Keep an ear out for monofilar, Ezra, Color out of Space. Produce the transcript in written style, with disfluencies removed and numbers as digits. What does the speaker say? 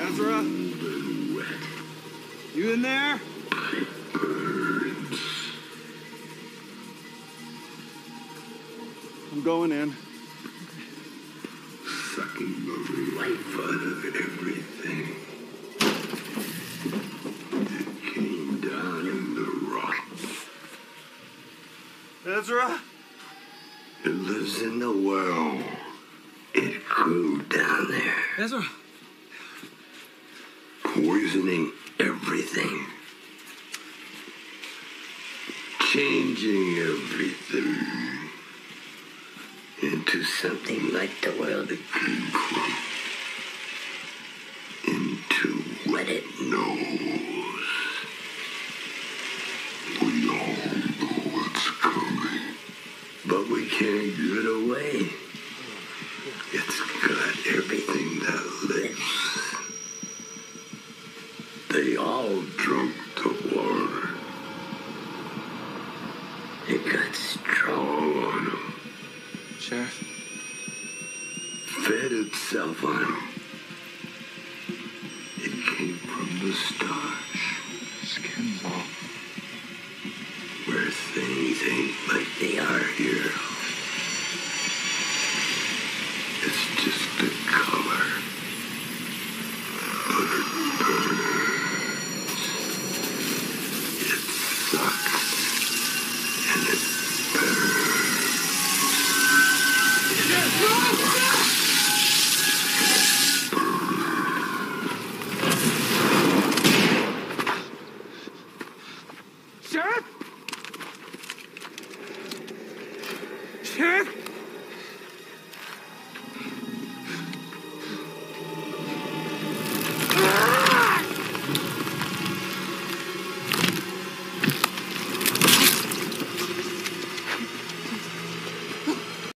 Ezra? You in there? I'm going in. Sucking the life out of everything. It came down in the rock. Ezra? It lives in the well. It grew down there. Ezra? Poisoning everything. Changing everything. Into something like the world it came from. Into what it knows. We all know what's coming. But we can't get away. It's got everything that lives. They all drunk the water. It got strong on them. Sheriff? Fed itself on him. It came from the stars. Skin's off. Where things ain't like they are here. It's just the color. But it burns. It sucks. And it burns. Sheriff? Sheriff?